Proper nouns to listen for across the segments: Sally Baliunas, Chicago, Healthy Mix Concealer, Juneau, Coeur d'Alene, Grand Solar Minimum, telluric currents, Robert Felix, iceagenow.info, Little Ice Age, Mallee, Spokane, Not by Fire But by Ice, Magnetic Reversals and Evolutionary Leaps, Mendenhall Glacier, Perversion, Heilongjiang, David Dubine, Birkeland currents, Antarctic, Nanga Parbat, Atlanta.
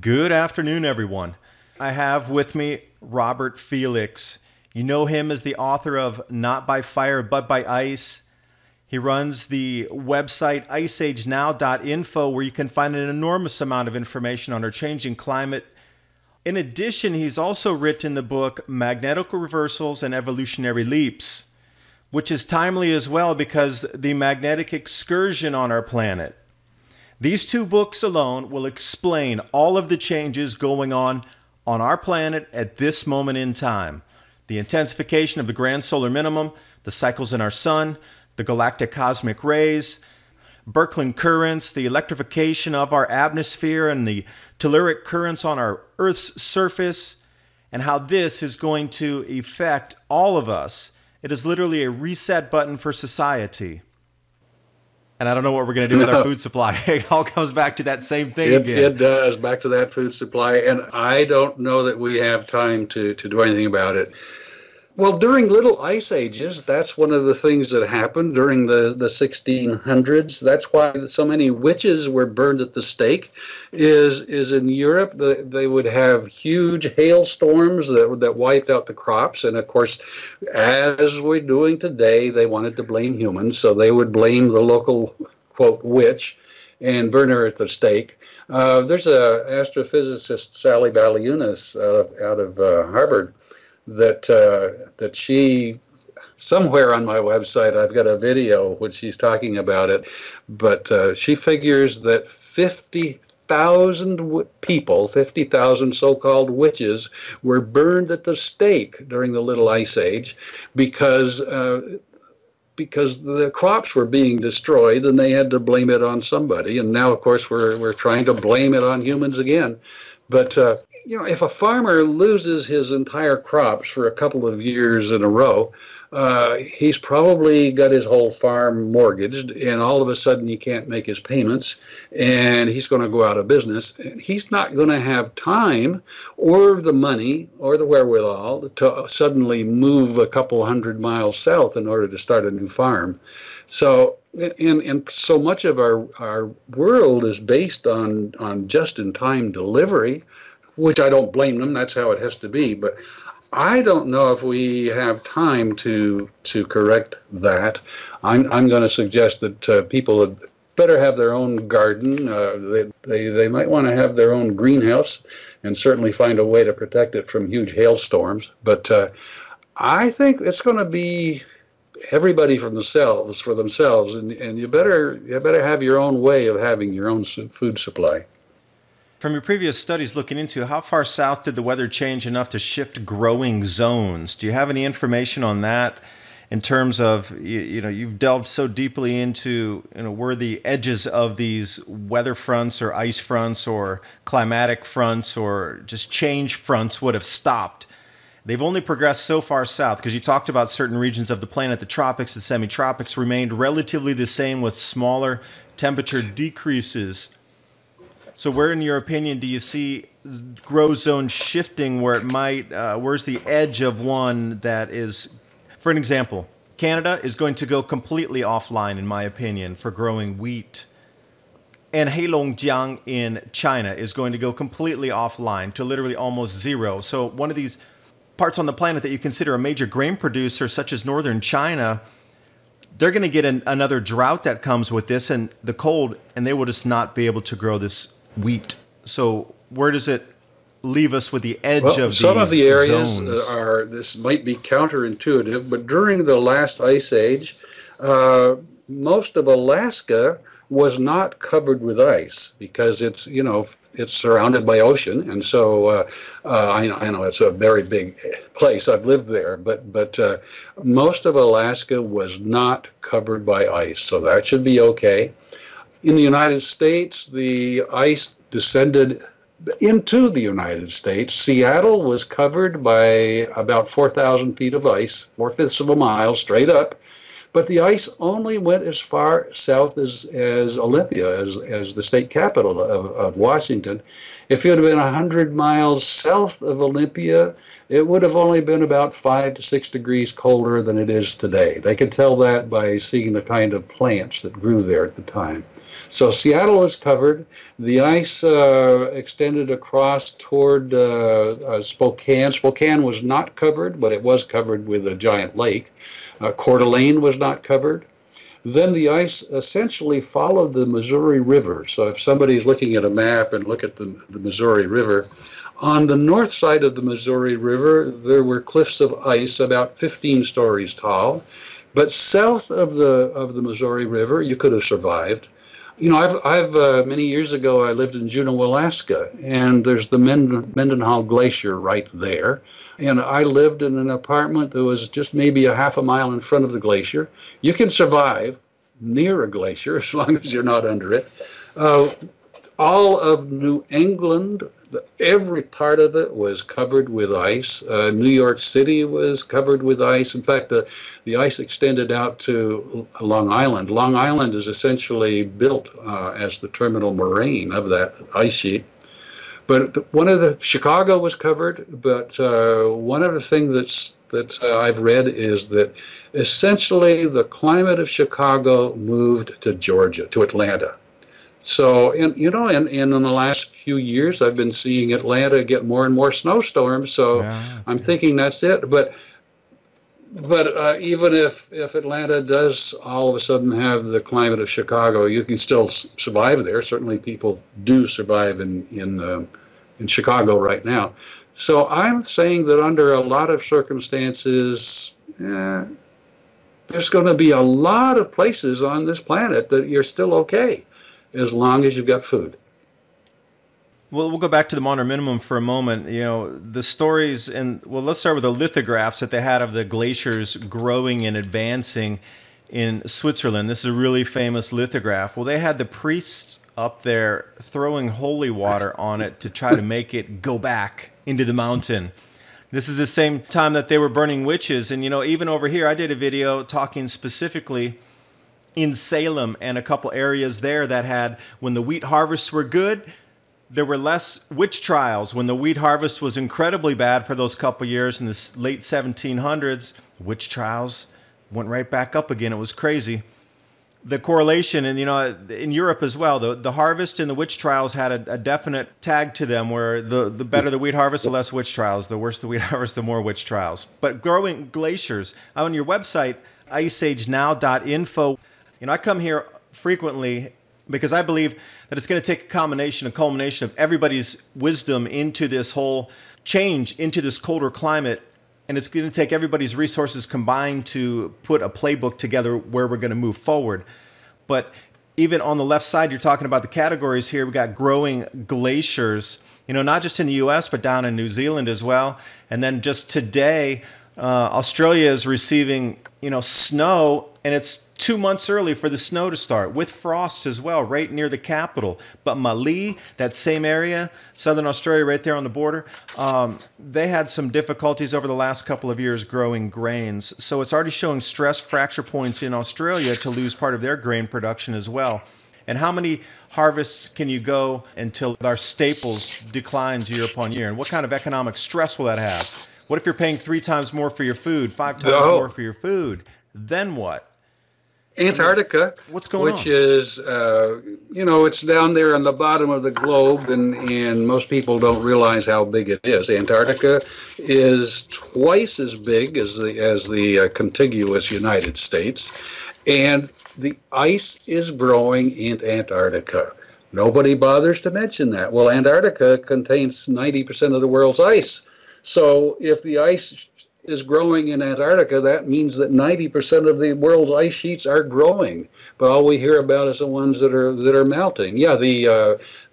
Good afternoon, everyone. I have with me Robert Felix. You know him as the author of Not by Fire But by Ice. He runs the website iceagenow.info, where you can find an enormous amount of information on our changing climate. In addition, he's also written the book Magnetic Reversals and Evolutionary Leaps, which is timely as well because the magnetic excursion on our planet. These two books alone will explain all of the changes going on our planet at this moment in time. The intensification of the Grand Solar Minimum, the cycles in our sun, the galactic cosmic rays, Birkeland currents, the electrification of our atmosphere and the telluric currents on our Earth's surface, and how this is going to affect all of us. It is literally a reset button for society. And I don't know what we're going to do with our food supply. It all comes back to that same thing again. It does, back to that food supply. And I don't know that we have time to do anything about it. Well, during little ice ages, that's one of the things that happened during the 1600s. That's why so many witches were burned at the stake, is in Europe. They would have huge hailstorms that wiped out the crops. And, of course, as we're doing today, they wanted to blame humans. So they would blame the local, quote, witch and burn her at the stake. There's a astrophysicist, Sally Baliunas, out of Harvard, that she, somewhere on my website, I've got a video when she's talking about it, but she figures that 50,000 so-called witches were burned at the stake during the Little Ice Age because the crops were being destroyed and they had to blame it on somebody. And now, of course, we're trying to blame it on humans again. But you know, if a farmer loses his entire crops for a couple of years in a row, he's probably got his whole farm mortgaged, and all of a sudden he can't make his payments, and he's going to go out of business. He's not going to have time or the money or the wherewithal to suddenly move a couple hundred miles south in order to start a new farm. So, and so much of our world is based on just-in-time delivery, which I don't blame them. That's how it has to be. But I don't know if we have time to correct that. I'm going to suggest that people had better have their own garden. They might want to have their own greenhouse and certainly find a way to protect it from huge hailstorms. But I think it's going to be everybody for themselves. And you better have your own way of having your own food supply. From your previous studies looking into, how far south did the weather change enough to shift growing zones? Do you have any information on that in terms of, you know, you've delved so deeply into, you know, where the edges of these weather fronts or ice fronts or climatic fronts or just change fronts would have stopped? They've only progressed so far south because you talked about certain regions of the planet, the tropics, the semi-tropics remained relatively the same with smaller temperature decreases. So where, in your opinion, do you see grow zone shifting where it might, where's the edge of one that is, for an example, Canada is going to go completely offline, in my opinion, for growing wheat. And Heilongjiang in China is going to go completely offline to literally almost zero. So one of these parts on the planet that you consider a major grain producer, such as northern China, they're going to get another drought that comes with this and the cold, and they will just not be able to grow this wheat. So where does it leave us with the edge of some of the areas zones? This might be counterintuitive, but during the last ice age, most of Alaska was not covered with ice because it's, you know, it's surrounded by ocean, and so I know it's a very big place. I've lived there, but most of Alaska was not covered by ice, so that should be okay. In the United States, the ice descended into the United States. Seattle was covered by about 4,000 feet of ice, 4/5 of a mile straight up. But the ice only went as far south as Olympia, as the state capital of Washington. If it had been 100 miles south of Olympia, it would have only been about 5 to 6 degrees colder than it is today. They could tell that by seeing the kind of plants that grew there at the time. So Seattle was covered. The ice extended across toward Spokane. Spokane was not covered, but it was covered with a giant lake. Coeur d'Alene was not covered. Then the ice essentially followed the Missouri River. So if somebody's looking at a map and look at the Missouri River, on the north side of the Missouri River, there were cliffs of ice about 15 stories tall. But south of the Missouri River, you could have survived. You know, I've many years ago, I lived in Juneau, Alaska, and there's the Mendenhall Glacier right there. And I lived in an apartment that was just maybe a half a mile in front of the glacier. You can survive near a glacier as long as you're not under it. All of New England, every part of it was covered with ice. New York City was covered with ice. In fact, the ice extended out to Long Island. Long Island is essentially built as the terminal moraine of that ice sheet. But Chicago was covered, but one other thing that I've read is that essentially the climate of Chicago moved to Georgia, to Atlanta. So, and you know, and in the last few years, I've been seeing Atlanta get more and more snowstorms. So yeah, I'm thinking that's it. But even if Atlanta does all of a sudden have the climate of Chicago, you can still survive there. Certainly, people do survive in Chicago right now. So I'm saying that under a lot of circumstances, there's going to be a lot of places on this planet that you're still okay, as long as you've got food. Well, we'll go back to the modern minimum for a moment. You know, the stories, and well, let's start with the lithographs that they had of the glaciers growing and advancing in Switzerland. This is a really famous lithograph. Well, they had the priests up there throwing holy water on it to try to make it go back into the mountain. This is the same time that they were burning witches. And, you know, even over here, I did a video talking specifically in Salem and a couple areas there that had, when the wheat harvests were good, there were less witch trials. When the wheat harvest was incredibly bad for those couple years in the late 1700s, witch trials went right back up again. It was crazy. The correlation, and you know, in Europe as well, the harvest and the witch trials had a definite tag to them, where the better the wheat harvest, the less witch trials. The worse the wheat harvest, the more witch trials. But growing glaciers, on your website, iceagenow.info, you know, I come here frequently because I believe that it's going to take a culmination of everybody's wisdom into this whole change, into this colder climate. And it's going to take everybody's resources combined to put a playbook together where we're going to move forward. But even on the left side, you're talking about the categories here. We've got growing glaciers, you know, not just in the U.S., but down in New Zealand as well. And then just today, Australia is receiving, you know, snow, and it's 2 months early for the snow to start, with frost as well, right near the capital. But Mallee, that same area, southern Australia, right there on the border, they had some difficulties over the last couple of years growing grains. So it's already showing stress fracture points in Australia to lose part of their grain production as well. And how many harvests can you go until our staples declines year upon year? And what kind of economic stress will that have? What if you're paying 3 times more for your food, 5 times more for your food? Then what? Antarctica, what's going on? Which is, you know, it's down there on the bottom of the globe, and most people don't realize how big it is. Antarctica is twice as big as the contiguous United States, and the ice is growing in Antarctica. Nobody bothers to mention that. Well, Antarctica contains 90% of the world's ice, so if the ice is growing in Antarctica, that means that 90% of the world's ice sheets are growing, but all we hear about is the ones that are melting. Yeah, the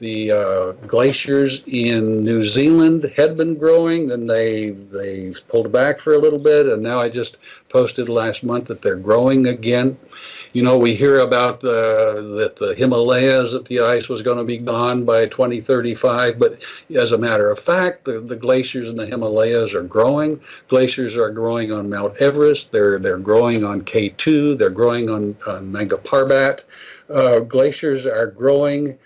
The glaciers in New Zealand had been growing, then they pulled back for a little bit, and now I just posted last month that they're growing again. You know, we hear about that the Himalayas, that the ice was going to be gone by 2035, but as a matter of fact, the glaciers in the Himalayas are growing. Glaciers are growing on Mount Everest. They're growing on K2. They're growing on Nanga Parbat. Glaciers are growing.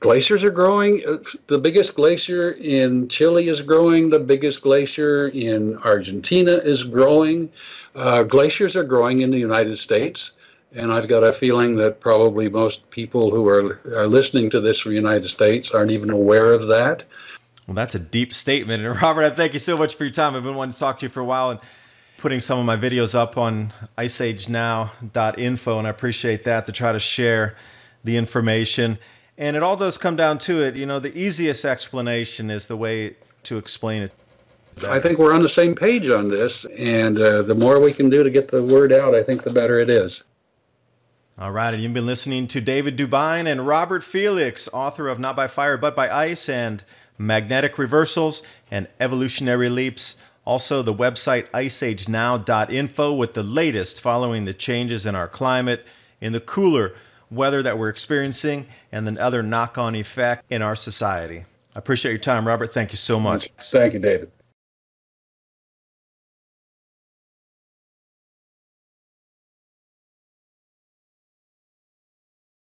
Glaciers are growing. The biggest glacier in Chile is growing. The biggest glacier in Argentina is growing. Glaciers are growing in the United States. And I've got a feeling that probably most people who are listening to this from the United States aren't even aware of that. Well, that's a deep statement. And Robert, I thank you so much for your time. I've been wanting to talk to you for a while and putting some of my videos up on iceagenow.info. And I appreciate that, to try to share the information. And it all does come down to it. You know, the easiest explanation is the way to explain it. I think we're on the same page on this. And the more we can do to get the word out, I think the better it is. All right. And you've been listening to David Dubine and Robert Felix, author of Not by Fire But by Ice and Magnetic Reversals and Evolutionary Leaps. Also, the website iceagenow.info with the latest following the changes in our climate, in the cooler weather that we're experiencing, and then other knock-on effect in our society. I appreciate your time, Robert. Thank you so much. Thank you, David.